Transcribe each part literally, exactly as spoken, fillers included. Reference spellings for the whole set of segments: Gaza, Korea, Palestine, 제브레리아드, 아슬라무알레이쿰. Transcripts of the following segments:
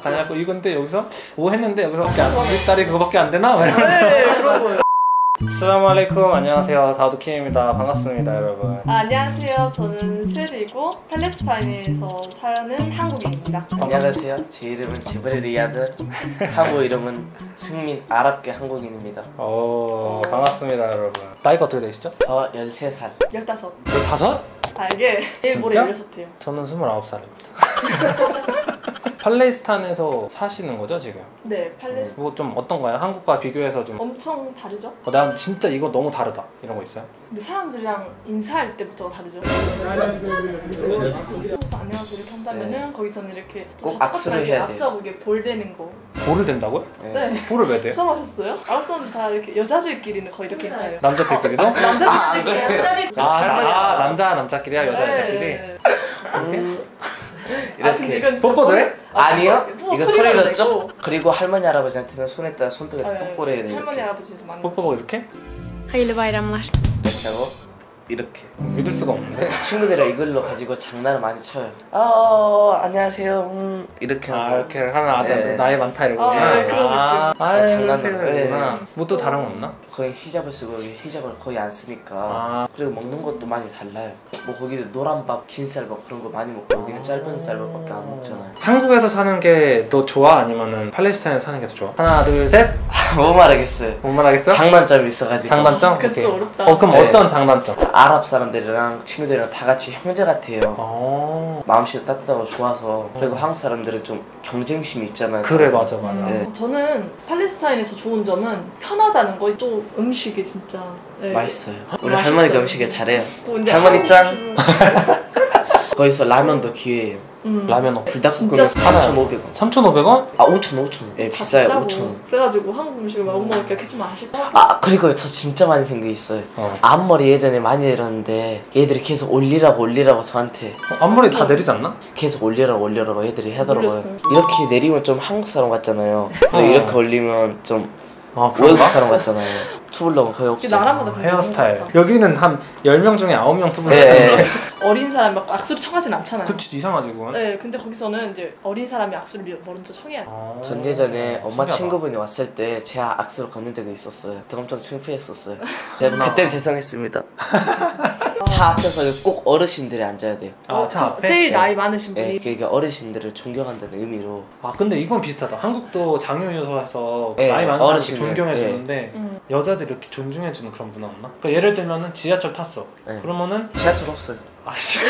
다녀갖고 이건데 여기서 뭐 했는데 여기서 우리 딸이 그거밖에 안 되나? 막 이러면서. 아슬라무알레이쿰. 안녕하세요, 다우드킴입니다. 반갑습니다 여러분. 아, 안녕하세요, 저는 스웨드이고 팔레스타인에서 사는 한국인입니다. 안녕하세요, 제 이름은 제브레리아드 하고 이름은 승민, 아랍계 한국인입니다. 오, 반갑습니다 여러분. 나이가 어떻게 되시죠? 저 열세 살. 열다섯. 열다섯? 아, 이게 일본에 열렸었대요. 저는 스물아홉 살입니다 팔레스타인에서 사시는 거죠 지금? 네, 팔레스타인. 뭐 좀 어떤가요? 한국과 비교해서 좀 엄청 다르죠? 어, 난 진짜 이거 너무 다르다 이런 거 있어요? 근데 사람들이랑 인사할 때부터가 다르죠. 그래서 안녕하세요 이렇게 한다면은 네. 거기서는 이렇게 꼭 악수를 해야 돼. 악수하고 이게 볼 되는 거. 볼을 댄다고요? 네. 네. 볼을 왜 돼요? 처음 하셨어요? 아랍 사람들 다 이렇게 여자들끼리는 거의 이렇게 인사해요. 남자들끼리도? 남자들끼리. 아, 남자 남자끼리야, 여자 여자끼리. 이렇게 뽀뽀도 해? 아니요? 이거 소리 넣었죠? 그리고 할머니 할아버지한테는 손에다 손등에다 뽀뽀를 해야 돼. 할머니 할아버지도 많이 뽀뽀하고 이렇게? 하이르 바이람라 이렇게 하고 이렇게. 믿을 수가 없는데? 친구들이랑 이걸로 가지고 장난을 많이 쳐요. 어, 안녕하세요 이렇게 하고. 아, 이렇게 하면 아들 나이 많다 이러고. 아, 장난이구나. 뭐 또 다른 거 없나? 거의 히잡을 쓰고 여기 히잡을 거의 안 쓰니까. 아. 그리고 먹는 것도 많이 달라요. 뭐 거기도 노란밥, 긴쌀밥 그런 거 많이 먹고 여기는 짧은 쌀밥밖에 안 먹잖아요. 한국에서 사는 게 더 좋아? 아니면은 팔레스타인에서 사는 게 더 좋아? 하나, 둘, 셋! 못 말하겠어요. 못 말하겠어? 장단점이 있어가지고. 장단점? 그치, 어렵다. 어, 그럼 네. 어떤 장단점? 아랍 사람들이랑 친구들이랑 다 같이 형제 같아요. 마음씨도 따뜻하고 좋아서. 그리고 한국 사람들은 좀 경쟁심이 있잖아요. 그래, 맞아, 맞아. 네. 저는 팔레스타인에서 좋은 점은 편하다는 거. 또 음식이 진짜 네. 맛있어요. 우리 맛있어요. 할머니가 음식을 잘해요. 할머니 짠! 거기서 라면도 기회예요. 음. 라면 어 불닭볶음면 삼천오백 원. 삼천오백 원? 아, 오천 원, 오천 원. 예, 비싸요, 오천 원. 그래가지고 한국 음식을 막 못 먹으니까 그게 좀 아쉽다. 아, 그리고 저 진짜 많이 생겨 있어요. 어. 앞머리 예전에 많이 내렸는데 얘들이 계속 올리라고 올리라고 저한테. 어, 앞머리 다 내리지 않나? 계속 올리라고 올리라고 얘들이 하더라고요. 올렸어요. 이렇게 내리면 좀 한국 사람 같잖아요. 어. 이렇게 올리면 좀 아, 외국 사람 같잖아요. 투블럭은 거의 없어요. 나라마다 헤어스타일. 여기는 한 열 명 중에 아홉 명 투블럭. 네. 어린 사람이 막 악수를 청하진 않잖아요. 그치, 이상하지 그건. 네, 근데 거기서는 이제 어린 사람이 악수를 먼저 청해야 돼요. 아, 전 예전에 엄마 신기하다. 친구분이 왔을 때 제가 악수를 건넨 적이 있었어요. 그때 엄청 창피했었어요. 그땐 죄송했습니다. 차 앞에서 꼭 어르신들이 앉아야 돼요. 아, 차 앞에? 제일 나이 많으신 분이. 네, 그러니까 어르신들을 존경한다는 의미로. 아, 근데 이건 비슷하다. 한국도 장유유서에서 네, 나이 많은 사람들 존경해주는데 네. 여자들 이렇게 존중해주는 그런 문화 없나? 그러니까 예를 들면은 지하철 탔어. 네. 그러면은 지하철 없어요. 아, 지금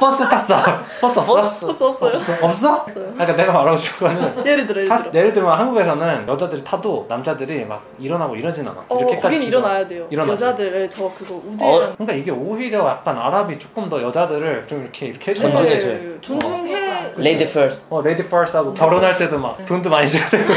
버스 탔어. 버스 없어? 버스, 버스 없어요. 없어? 없어? 그러니까 내가 말하고 싶은 거는 예를 들어, 예를, 타, 들어. 예를 들면 한국에서는 여자들이 타도 남자들이 막 일어나고 이러진 않아. 어, 거긴 일어나야 돼요. 일어나지. 여자들을 더 그거 우대하는. 어, 그러니까 이게 오히려 약간 아랍이 조금 더 여자들을 좀 이렇게 이렇게 해줘요. 존중해줘요. 존중해. 어. Lady first. 어, Lady first 하고 결혼할 때도 막 돈도 많이 줘야 되고.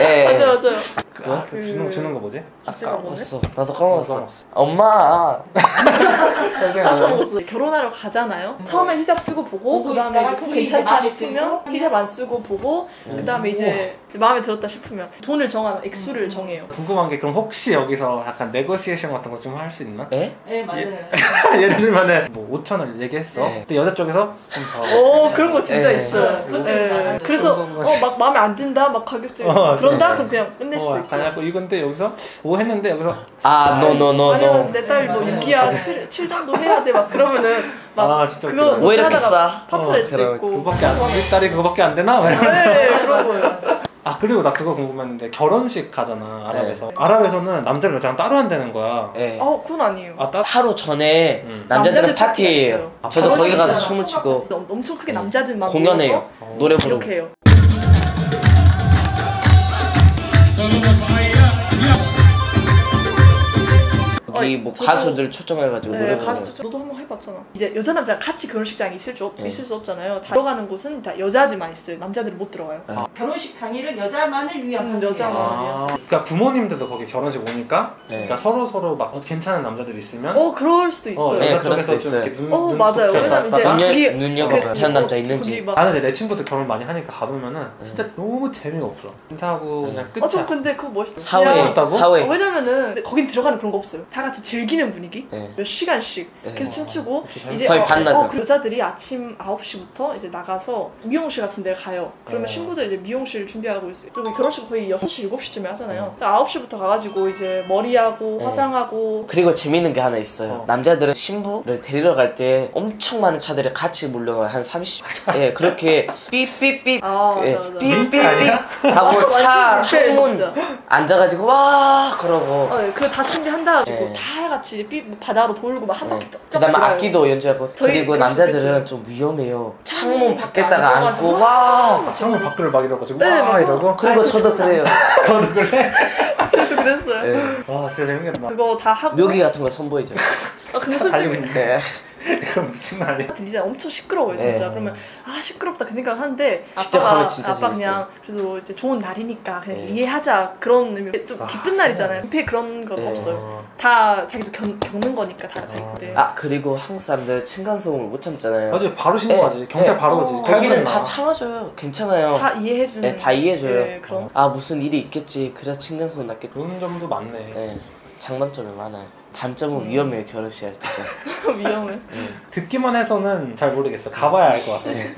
예. 맞아, 맞아. 그, 아, 그 주는, 주는 거 뭐지? 아까 먹었어. 나도 까먹었어. 까먹었어. 엄마. 까먹었어. 결혼하러 가잖아요. 음. 처음엔 히잡 쓰고 보고, 그 다음에 괜찮다 싶으면 히잡 안 쓰고 보고, 음. 그 다음에 이제 우와. 마음에 들었다 싶으면 돈을 정하는 액수를 음. 정해요. 궁금한 게 그럼 혹시 여기서 약간 네고시에이션 같은 거 좀 할 수 있나? 예? 예, 맞아요. 예, 예를 들면은 뭐 오천 원 얘기했어. 예. 근데 여자 쪽에서 좀 더. 오, 그런 거 진짜 예. 있어요. 예. 예. 그래서 어, 막 마음에 안 든다, 막 가격적인. 어, 그런다? 네. 그럼 그냥 끝낼 어, 수도 있고. 아니, 이건데 여기서 뭐 했는데 여기서 아, 노노노노. 아니면 내 딸 뭐 육이야, 칠 정도 해야 돼, 막 그러면. 막 아, 진짜 그거 왜 이렇게 싸? 파트를 했을 거. 그거밖에 안 우리 딸이 그거밖에 안 되나? 이러면서. 네, 그런 거예요. 아, 그리고 나 그거 궁금했는데 결혼식 가잖아 아랍에서. 네. 아랍에서는 남자랑 여자랑 따로 한다는 거야. 네. 아, 그건 아니에요. 아, 따... 하루 전에 음. 남자들은 남자들 파티예요. 아, 저도 거기 가서 있잖아. 춤을 추고 엄청 크게 남자들만 공연해요. 노래 부르고 이렇게 해요. 이 뭐 가수들 초청해가지고. 네, 가수 초청. 너도 한번 해봤잖아. 이제 여자 남자 같이 결혼식장에 있을 줄 네. 있을 수 없잖아요. 다 들어가는 곳은 다 여자들만 있어요. 남자들은 못 들어가요. 네. 결혼식 당일은 여자만을 위한 음, 여자만이에요. 아, 그러니까 부모님들도 거기 결혼식 오니까. 네. 그러니까 서로 서로 막 괜찮은 남자들 있으면. 어, 그럴 수도 있어요. 어, 네, 그럴 수도 있어요. 눈, 어, 눈, 맞아요. 왜냐면 이제 눈여겨 괜찮은 남자 있는지. 나는 이제 내 친구들 결혼 많이 하니까 가보면은 진짜 너무 재미가 없어. 인사하고 그냥 끝이야. 어, 좀 근데 그거 멋있다. 사회. 사회였다고? 왜냐면은 거긴 들어가는 그런 거 없어요. 다 같이 즐기는 분위기? 네. 몇 시간씩 네. 계속 춤추고 아, 이제 거의 어, 반나절. 어, 그 여자들이 아침 아홉 시부터 이제 나가서 미용실 같은 데를 가요. 그러면 네. 신부들 이제 미용실 준비하고 있어요. 그리고 결혼식 거의 여섯 시, 일곱 시쯤에 하잖아요. 네. 아홉 시부터 가가지고 이제 머리하고 네. 화장하고. 그리고 재밌는 게 하나 있어요. 어. 남자들은 신부를 데리러 갈 때 엄청 많은 차들이 같이 몰려가요. 한 삼십. 예, 네, 그렇게 삐삐삐 아, 예, 삐삐삐 하고 차 창문 앉아가지고 와 그러고. 어, 네. 그 다 준비한다 가지고 네. 다 같이 삐 바다로 돌고 막 한 바퀴 네. 쫙. 그다음 악기도 연주하고. 그리고 남자들은 좀 위험해요. 창문 밖에다가 앉고 와. 아, 창문 밖을 막 이러가지고 네, 와 이러고. 그리고 아이고, 저도 그래요. 저도 그래. 저도 그랬어요. 네. 와 진짜 재밌겠다. 그거 다 하고. 묘기 같은 거 선보이죠. 아 근데 솔직히. 이건 미친 거 아니야? 이제 엄청 시끄러워요 진짜. 네. 그러면 아 시끄럽다 그 생각 하는데 아빠가 진짜 아빠 그냥 그래도 이제 좋은 날이니까 그냥 네. 이해하자 그런 의미. 좀 아, 기쁜 날이잖아요. 근데 그런 거 네. 없어요. 다 자기도 겪, 겪는 거니까 다 자기 그대. 아, 아 그리고 한국 사람들 층간소음을 못 참잖아요. 맞아요. 바로 신고하지. 네. 경찰 네. 바로 오지. 거기는 다 참아줘요. 괜찮아요. 다 이해해주는. 네, 다 이해해줘요. 네, 그런. 아 무슨 일이 있겠지. 그래야 층간소음 났겠지. 그런 점도 많네. 네. 장단점이 많아요. 단점은 음. 위험해요. 결혼식 할 때죠. 위험해? 응. 듣기만 해서는 잘 모르겠어. 가봐야 알 것 같아. 네.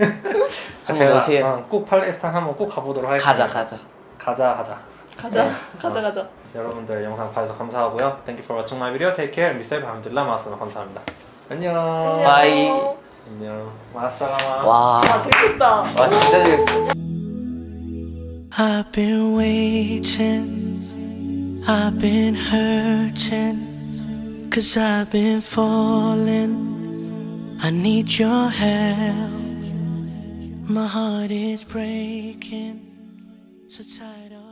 제가 어, 꼭 팔레스타인 한번 꼭 가보도록 하겠습니다. 가자 가자 가자 가자 가자 네. 가자, 어. 가자. 여러분들 영상 봐주셔서 감사하고요. Thank you for watching my video. Take care. 미셀 바람들라 마사마 감사합니다. 안녕. 바이. 안녕. 마사마. 와. 와 재밌었다. 와 진짜 재밌었어. I've been waiting. I've been hurting. Cause I've been falling, I need your help. My heart is breaking, so tired of